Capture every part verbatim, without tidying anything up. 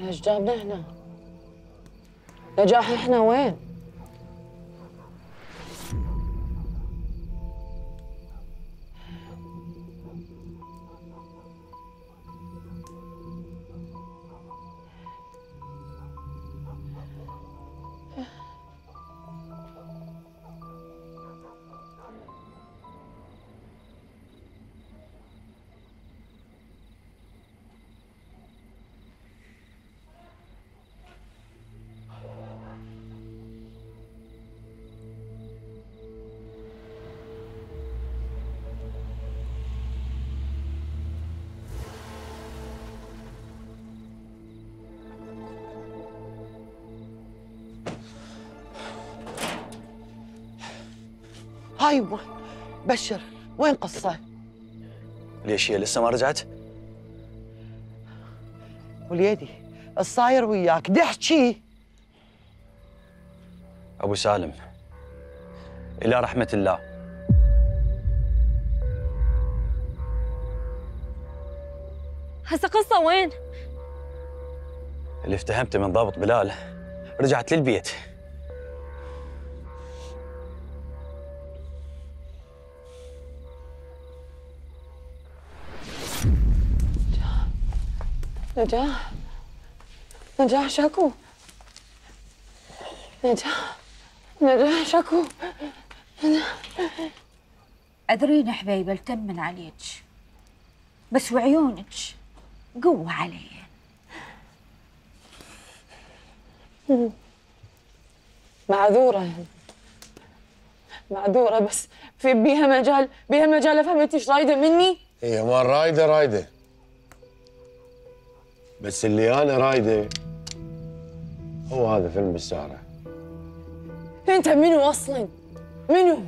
احنا ايش جابنا هنا؟ نجاح احنا وين؟ هاي أيوة. بشر وين قصة؟ ليش هي لسه ما رجعت؟ وليدي الصاير وياك دحكي. أبو سالم إلى رحمة الله هسه قصة وين؟ اللي افتهمته من ضابط بلال رجعت للبيت. نجاح نجاح شكو نجاح نجاح شكو نجاح. أدرين حبيبة التمن عليك بس وعيونك قوة علي. معذورة يعني. معذورة بس في بيها مجال بيها مجال أفهمت إيش رايدة مني؟ هي ما رايدة رايدة بس اللي أنا رايده هو هذا فيلم بالسهرة. أنت منو أصلاً؟ منو؟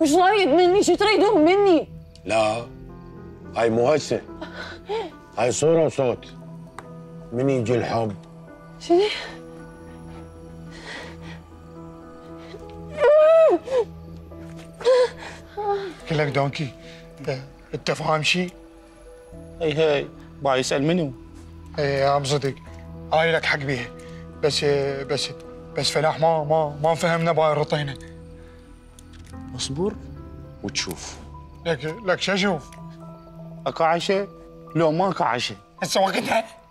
وش رايد مني؟ شو تريدون مني؟ لا هاي مو هسه، هاي صورة وصوت. من يجي الحب شنو؟ كلك دونكي. أنت فاهم شي؟ هي هي باي يسأل منو؟ ايه عم صدق انا لك حق بيها بس بس بس فلاح ما ما ما فهمنا باي الرطينه. اصبر وتشوف. لك لك شو اشوف؟ اكو عشاء لو ماكو عشاء هسه وقتها.